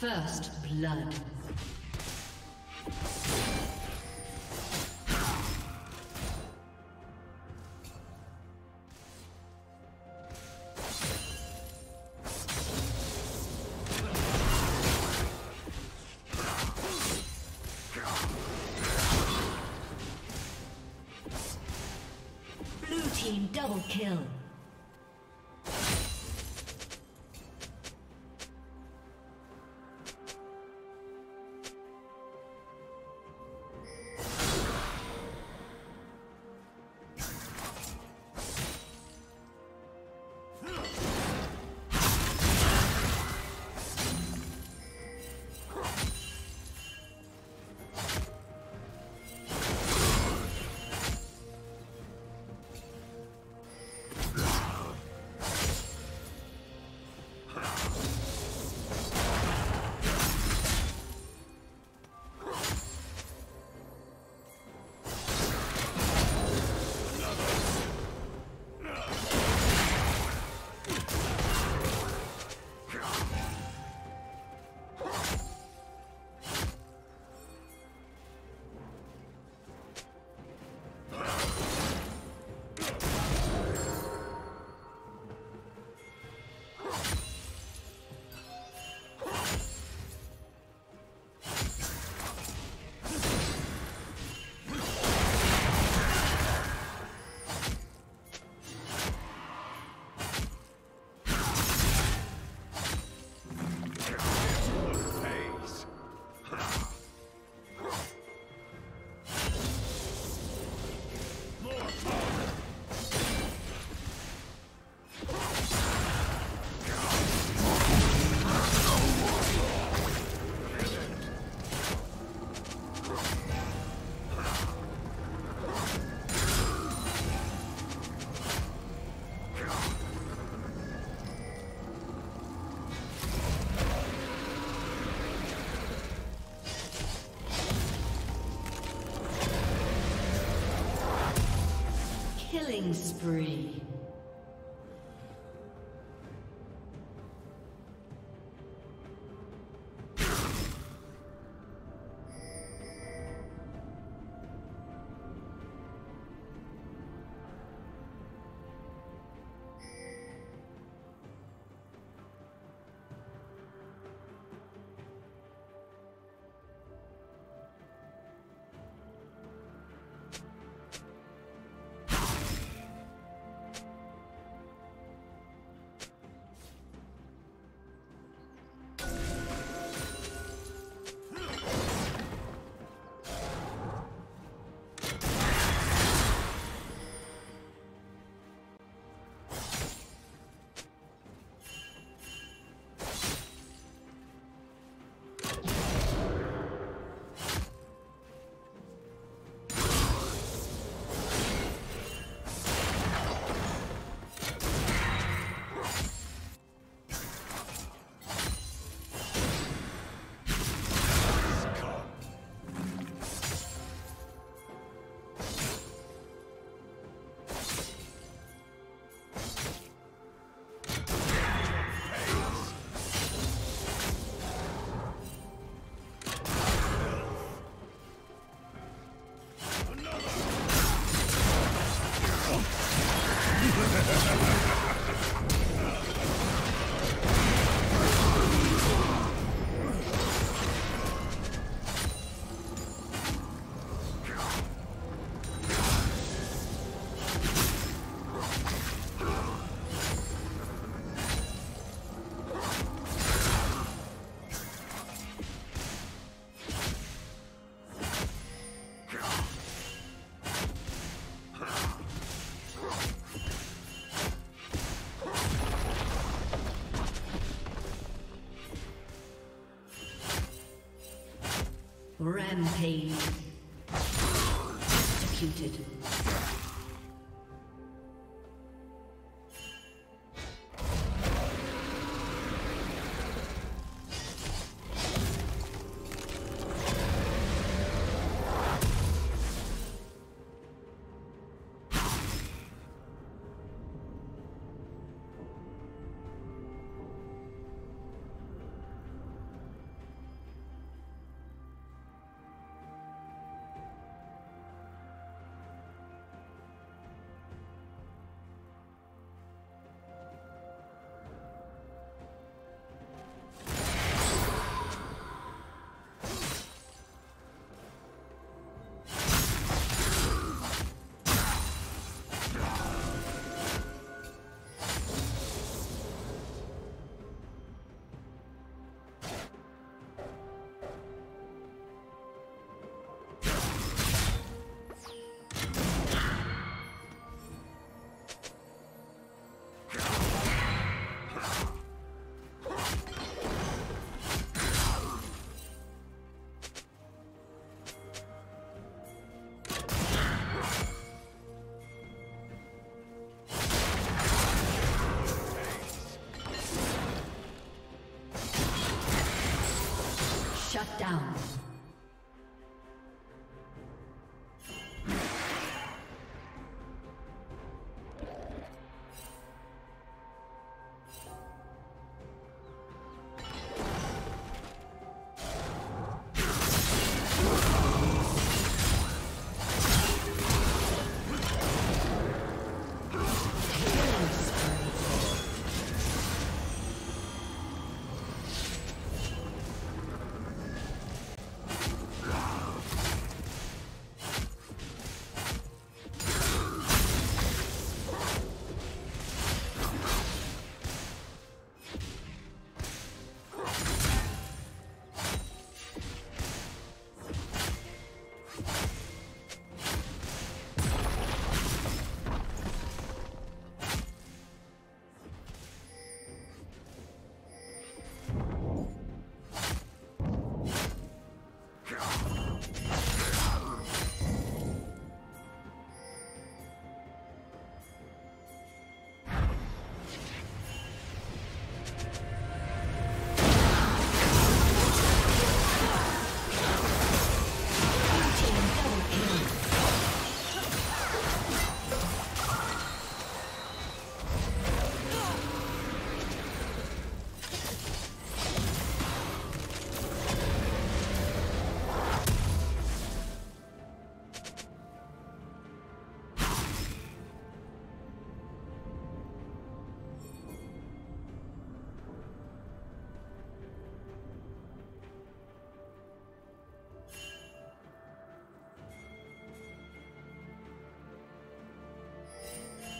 First blood. Double kill. Killing spree. Rampage. Executed. down.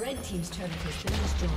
Red team's turret has been destroyed.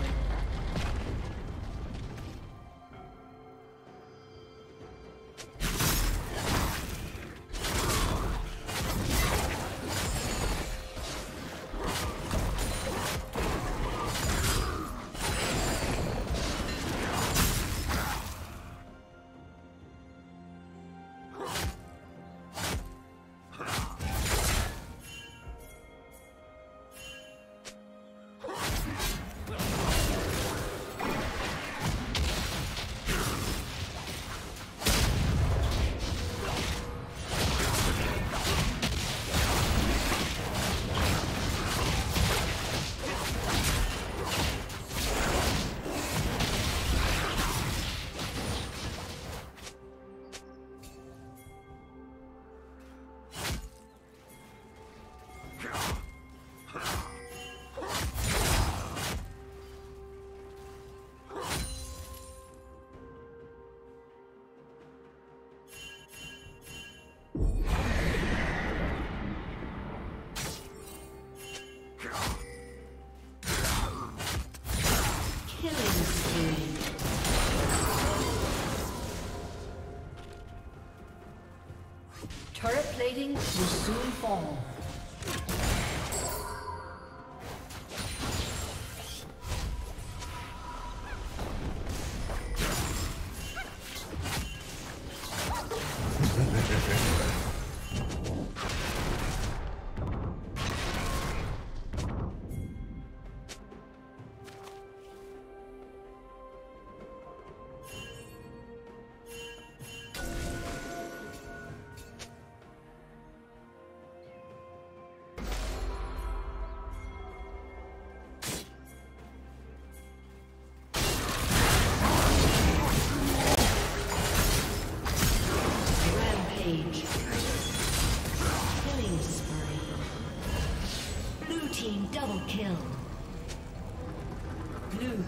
Turret plating will soon fall.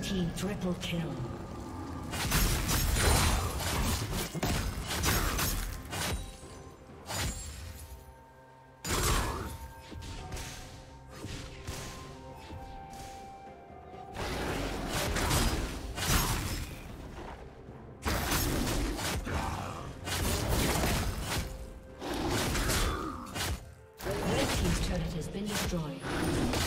team triple kill. Red team's turret has been destroyed.